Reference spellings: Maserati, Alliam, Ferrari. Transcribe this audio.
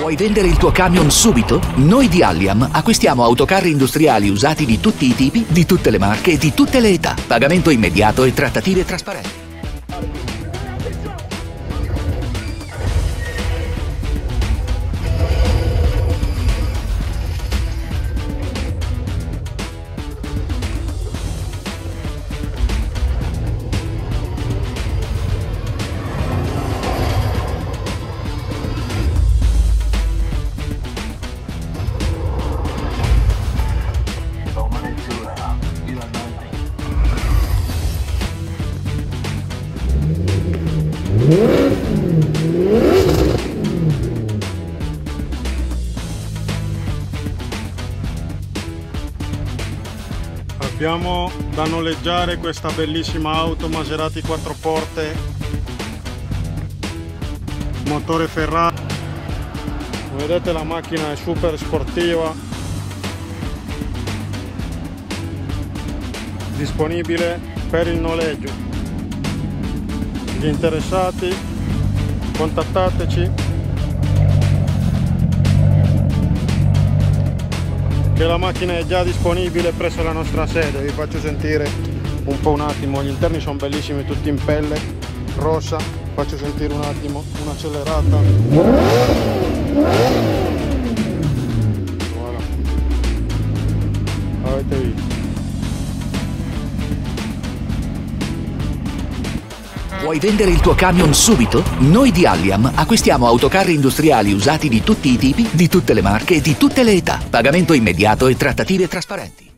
Vuoi vendere il tuo camion subito? Noi di Alliam acquistiamo autocarri industriali usati di tutti i tipi, di tutte le marche e di tutte le età. Pagamento immediato e trattative trasparenti. Abbiamo da noleggiare questa bellissima auto Maserati 4 porte, motore Ferrari. Come vedete, la macchina è super sportiva, disponibile per il noleggio. Gli interessati, contattateci, che la macchina è già disponibile presso la nostra sede. Vi faccio sentire un attimo, gli interni sono bellissimi, tutti in pelle rossa. Faccio sentire un attimo un'accelerata, voilà. Avete visto? Vuoi vendere il tuo camion subito? Noi di Alliam acquistiamo autocarri industriali usati di tutti i tipi, di tutte le marche e di tutte le età. Pagamento immediato e trattative trasparenti.